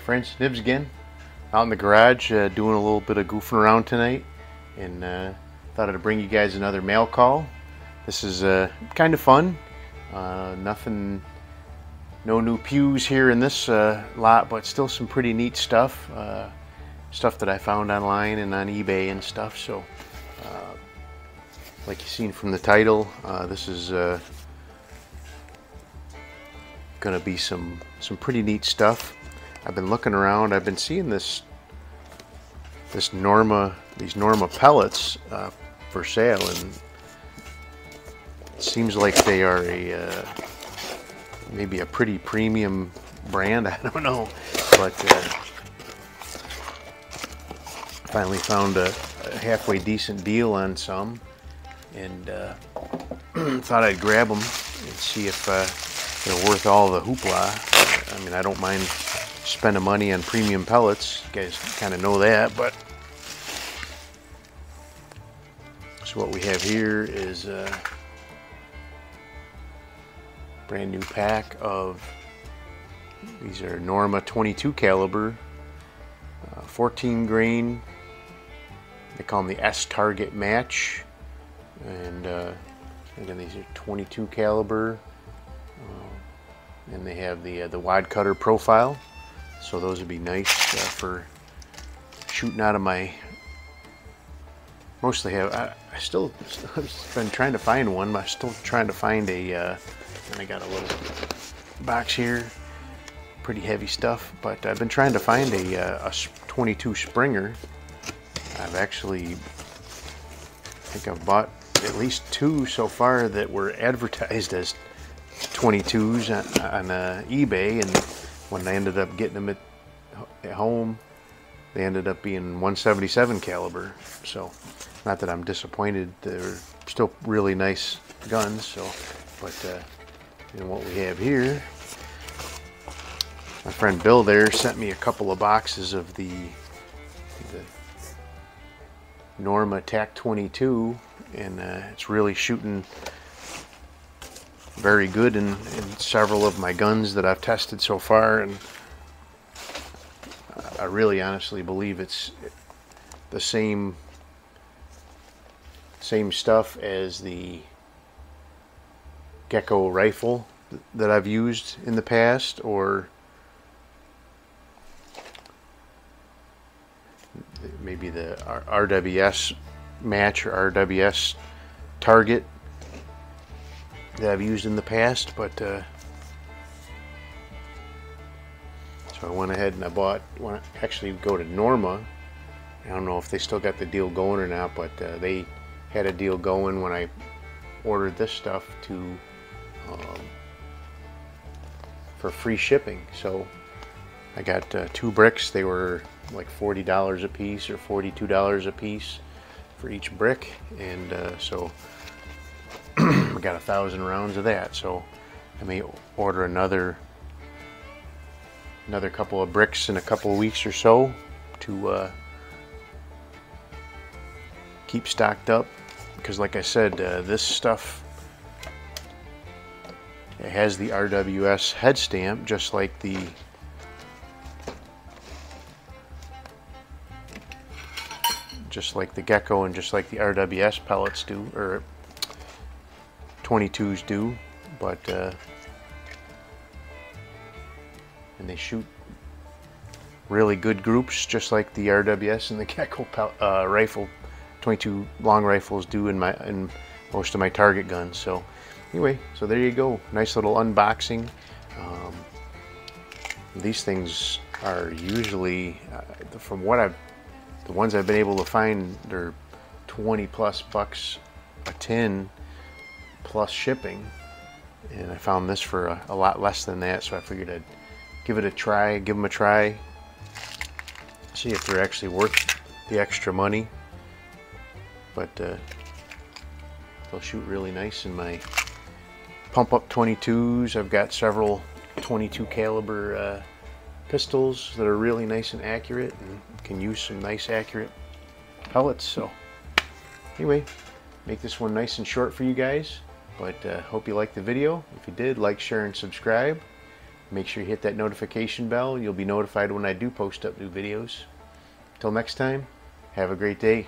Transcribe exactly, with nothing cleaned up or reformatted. your friends, Nibs again, out in the garage uh, doing a little bit of goofing around tonight, and uh, thought I'd bring you guys another mail call. This is uh, kind of fun. Uh, nothing, no new pews here in this uh, lot, but still some pretty neat stuff. Uh, stuff that I found online and on eBay and stuff. So, uh, like you've seen from the title, uh, this is uh, going to be some some pretty neat stuff. I've been looking around. I've been seeing this this Norma these Norma pellets uh, for sale, and it seems like they are a uh, maybe a pretty premium brand. I don't know, but uh, finally found a, a halfway decent deal on some, and uh, thought I'd grab them and see if. Uh, They're worth all the hoopla. I mean, I don't mind spending money on premium pellets. You guys kind of know that, but... So what we have here is a brand new pack of... These are Norma twenty-two caliber, uh, fourteen grain. They call them the S-Target match. And uh, again, these are twenty-two caliber. And they have the uh, the wide cutter profile, so those would be nice uh, for shooting out of my. Mostly have I, I still I've been trying to find one. But I'm still trying to find a. Uh, and I got a little box here, pretty heavy stuff. But I've been trying to find a, uh, a twenty-two Springer. I've actually, I think I've bought at least two so far that were advertised as twenty-twos on, on uh, eBay, and when I ended up getting them at, at home, they ended up being one seventy-seven caliber. So, not that I'm disappointed, they're still really nice guns. So, but uh, and what we have here, my friend Bill there sent me a couple of boxes of the, the Norma Tac twenty-two, and uh, it's really shooting very good in, in several of my guns that I've tested so far, and I really honestly believe it's the same same stuff as the Geco rifle that I've used in the past, or maybe the R W S match or R W S target that I've used in the past, but uh, so I went ahead and I bought when I actually go to Norma. I don't know if they still got the deal going or not, but uh, they had a deal going when I ordered this stuff to um, for free shipping. So I got uh, two bricks. They were like forty dollars a piece or forty-two dollars a piece for each brick, and uh, so I got a thousand rounds of that, so I may order another another couple of bricks in a couple of weeks or so to uh, keep stocked up, because like I said, uh, this stuff, it has the R W S head stamp just like the just like the Geco and just like the R W S pellets do, or twenty-twos do, but uh, and they shoot really good groups just like the R W S and the Geco uh, rifle, twenty-two long rifles do in my in most of my target guns. So anyway, so there you go, nice little unboxing. Um, these things are usually, uh, from what I've, the ones I've been able to find, they're twenty plus bucks a tin. Plus shipping, and I found this for a, a lot less than that, so I figured I'd give it a try, give them a try, see if they're actually worth the extra money. But uh, they'll shoot really nice in my pump up twenty-twos. I've got several twenty-two caliber uh, pistols that are really nice and accurate, and can use some nice accurate pellets. So anyway, make this one nice and short for you guys. But uh, hope you liked the video. If you did, like, share, and subscribe. Make sure you hit that notification bell. You'll be notified when I do post up new videos. Till next time, have a great day.